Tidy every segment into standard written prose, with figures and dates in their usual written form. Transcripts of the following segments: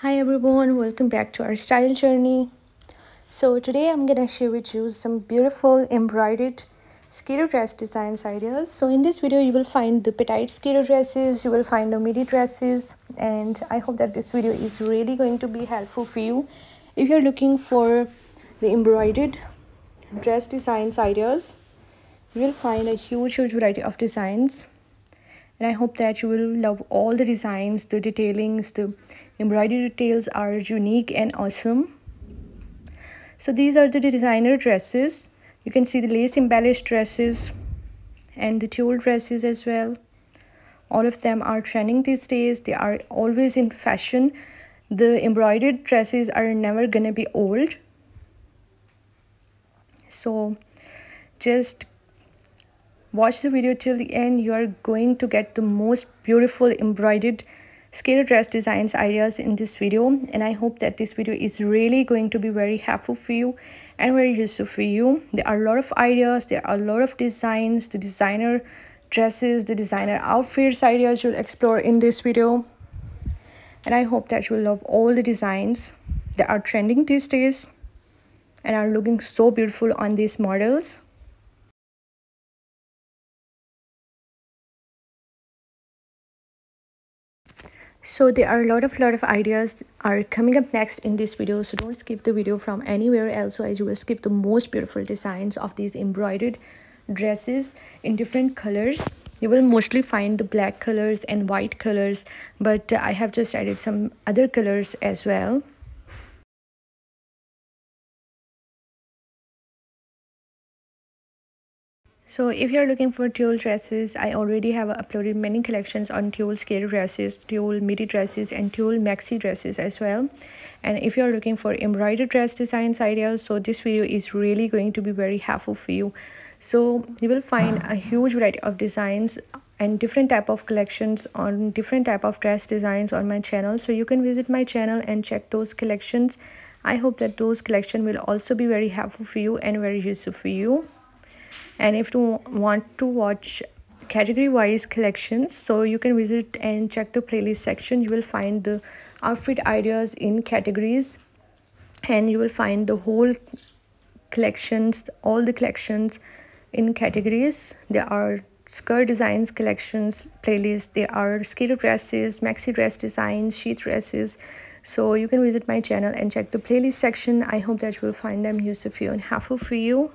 Hi everyone, welcome back to our style journey. So today I'm gonna share with you some beautiful embroidered skater dress designs ideas. So in this video you will find the petite skater dresses, you will find the midi dresses, and I hope that this video is really going to be helpful for you if you're looking for the embroidered dress designs ideas. You will find a huge variety of designs, and I hope that you will love all the designs. The detailings, the embroidery details are unique and awesome. So these are the designer dresses. You can see the lace embellished dresses and the tulle dresses as well. All of them are trending these days. They are always in fashion. The embroidered dresses are never gonna be old. So just watch the video till the end. You are going to get the most beautiful embroidered skater dress designs ideas in this video, and I hope that this video is really going to be very helpful for you and very useful for you. There are a lot of ideas, there are a lot of designs, the designer dresses, the designer outfits ideas you'll explore in this video, and I hope that you'll love all the designs that are trending these days and are looking so beautiful on these models. So there are a lot of ideas are coming up next in this video, so don't skip the video from anywhere else, as you will skip the most beautiful designs of these embroidered dresses in different colors. You will mostly find the black colors and white colors, but I have just added some other colors as well. So if you're looking for tulle dresses, I already have uploaded many collections on tulle skater dresses, tulle midi dresses, and tulle maxi dresses as well. And if you're looking for embroidered dress designs ideas, so this video is really going to be very helpful for you. So you will find a huge variety of designs and different type of collections on different type of dress designs on my channel. So you can visit my channel and check those collections. I hope that those collections will also be very helpful for you and very useful for you. And if you want to watch category wise collections, so you can visit and check the playlist section. You will find the outfit ideas in categories, and you will find the whole collections, all the collections in categories. There are skirt designs collections playlist, there are skater dresses, maxi dress designs, sheath dresses. So you can visit my channel and check the playlist section. I hope that you will find them useful for you and helpful for you.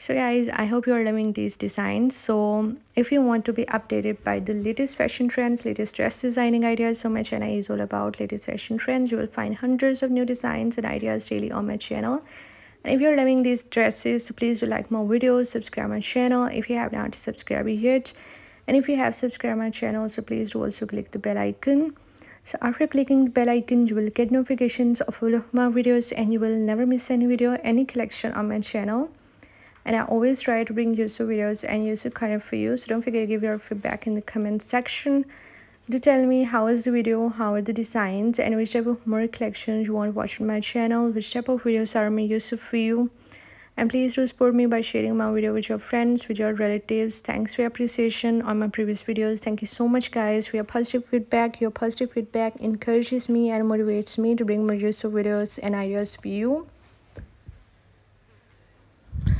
So guys, I hope you are loving these designs. So if you want to be updated by the latest fashion trends, latest dress designing ideas, so my channel is all about latest fashion trends. You will find hundreds of new designs and ideas daily on my channel. And if you're loving these dresses, so please do like more videos, subscribe my channel if you have not subscribed yet, and if you have subscribed my channel, so please do also click the bell icon. So after clicking the bell icon, you will get notifications of all of my videos, and you will never miss any video, any collection on my channel. And I always try to bring useful videos and useful content for you. So don't forget to give your feedback in the comment section. Do tell me how is the video, how are the designs, and which type of more collections you want to watch on my channel, which type of videos are more useful for you. And please do support me by sharing my video with your friends, with your relatives. Thanks for your appreciation on my previous videos. Thank you so much guys for your positive feedback. Your positive feedback encourages me and motivates me to bring more useful videos and ideas for you.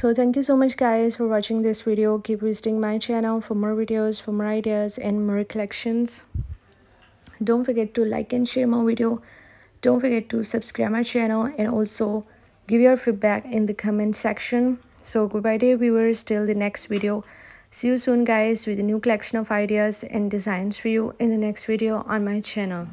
So thank you so much guys for watching this video. Keep visiting my channel for more videos, for more ideas and more collections. Don't forget to like and share my video. Don't forget to subscribe my channel, and also give your feedback in the comment section. So goodbye dear viewers, till the next video. See you soon guys with a new collection of ideas and designs for you in the next video on my channel.